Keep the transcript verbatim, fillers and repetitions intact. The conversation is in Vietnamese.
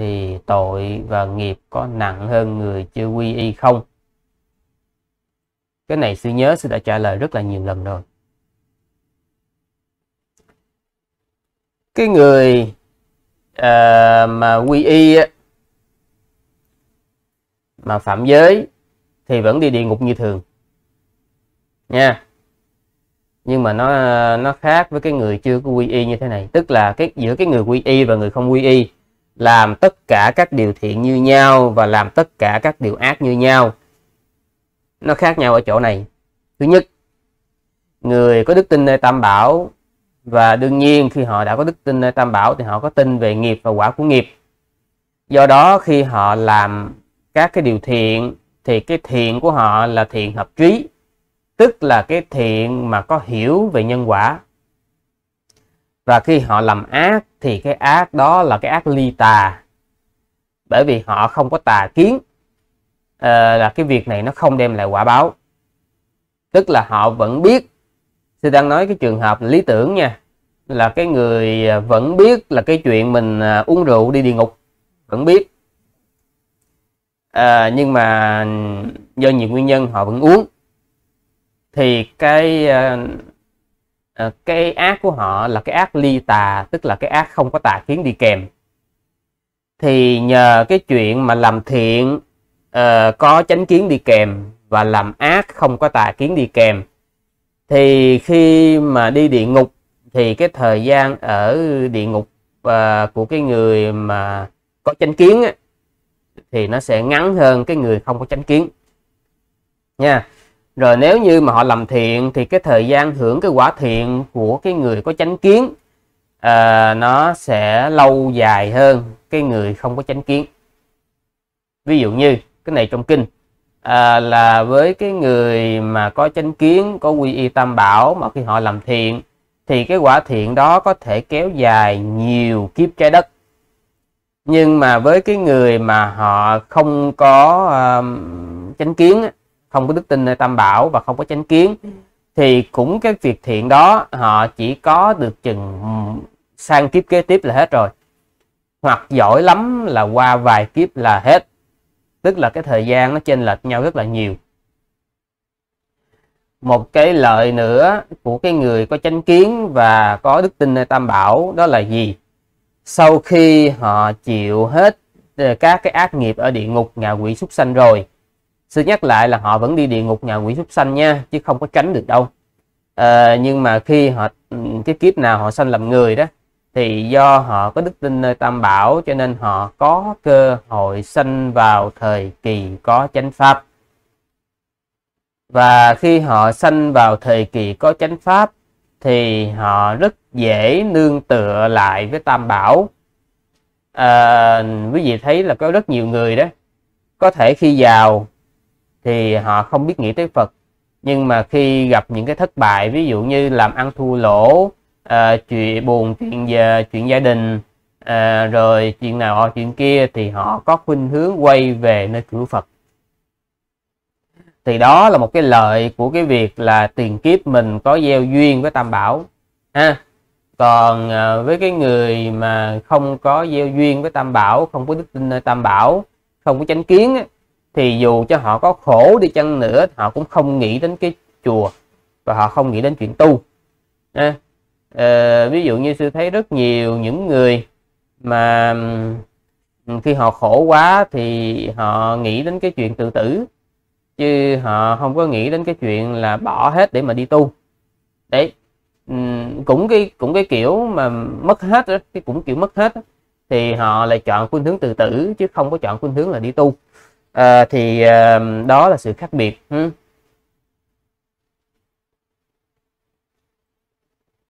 thì tội và nghiệp có nặng hơn người chưa quy y không? Cái này sư nhớ sư đã trả lời rất là nhiều lần rồi. Cái người à, mà quy y mà phạm giới thì vẫn đi địa ngục như thường nha. Nhưng mà nó nó khác với cái người chưa có quy y như thế này. Tức là cái giữa cái người quy y và người không quy y, làm tất cả các điều thiện như nhau và làm tất cả các điều ác như nhau. Nó khác nhau ở chỗ này. Thứ nhất, người có đức tin nơi Tam Bảo, và đương nhiên khi họ đã có đức tin nơi Tam Bảo thì họ có tin về nghiệp và quả của nghiệp. Do đó khi họ làm các cái điều thiện thì cái thiện của họ là thiện hợp trí, tức là cái thiện mà có hiểu về nhân quả. Và khi họ làm ác thì cái ác đó là cái ác ly tà, bởi vì họ không có tà kiến, à, là cái việc này nó không đem lại quả báo. Tức là họ vẫn biết, sư đang nói cái trường hợp lý tưởng nha, là cái người vẫn biết là cái chuyện mình uống rượu đi địa ngục, vẫn biết, à, nhưng mà do nhiều nguyên nhân họ vẫn uống. Thì cái cái ác của họ là cái ác ly tà, tức là cái ác không có tà kiến đi kèm. Thì nhờ cái chuyện mà làm thiện uh, có chánh kiến đi kèm và làm ác không có tà kiến đi kèm, thì khi mà đi địa ngục thì cái thời gian ở địa ngục uh, của cái người mà có chánh kiến á, thì nó sẽ ngắn hơn cái người không có chánh kiến nha. Rồi nếu như mà họ làm thiện thì cái thời gian hưởng cái quả thiện của cái người có chánh kiến à, nó sẽ lâu dài hơn cái người không có chánh kiến. Ví dụ như cái này trong kinh à, là với cái người mà có chánh kiến, có quy y Tam Bảo, mà khi họ làm thiện thì cái quả thiện đó có thể kéo dài nhiều kiếp trái đất. Nhưng mà với cái người mà họ không có uh, chánh kiến, không có đức tin nơi Tam Bảo và không có chánh kiến, thì cũng cái việc thiện đó họ chỉ có được chừng sang kiếp kế tiếp là hết rồi, hoặc giỏi lắm là qua vài kiếp là hết. Tức là cái thời gian nó chênh lệch nhau rất là nhiều. Một cái lợi nữa của cái người có chánh kiến và có đức tin nơi Tam Bảo đó là gì? Sau khi họ chịu hết các cái ác nghiệp ở địa ngục ngạ quỷ súc sanh rồi, sư nhắc lại là họ vẫn đi địa ngục ngạ quỷ súc sanh nha, chứ không có tránh được đâu. À, nhưng mà khi họ cái kiếp nào họ sanh làm người đó, thì do họ có đức tin nơi Tam Bảo cho nên họ có cơ hội sanh vào thời kỳ có chánh pháp. Và khi họ sanh vào thời kỳ có chánh pháp thì họ rất dễ nương tựa lại với Tam Bảo. À, quý vị thấy là có rất nhiều người đó, có thể khi giàu thì họ không biết nghĩ tới Phật, nhưng mà khi gặp những cái thất bại, ví dụ như làm ăn thua lỗ, à, chuyện buồn, chuyện về chuyện gia đình, à, rồi chuyện nào chuyện kia, thì họ có khuynh hướng quay về nơi cửa Phật. Thì đó là một cái lợi của cái việc là tiền kiếp mình có gieo duyên với Tam Bảo ha. Còn à, với cái người mà không có gieo duyên với Tam Bảo, không có đức tin nơi Tam Bảo, không có chánh kiến á, thì dù cho họ có khổ đi chăng nữa, họ cũng không nghĩ đến cái chùa và họ không nghĩ đến chuyện tu. À, à, ví dụ như sư thấy rất nhiều những người mà khi họ khổ quá thì họ nghĩ đến cái chuyện tự tử, chứ họ không có nghĩ đến cái chuyện là bỏ hết để mà đi tu. Đấy, cũng cái cũng cái kiểu mà mất hết đó, cái cũng kiểu mất hết đó, thì họ lại chọn khuynh hướng tự tử chứ không có chọn khuynh hướng là đi tu. À, thì à, đó là sự khác biệt. Ừ.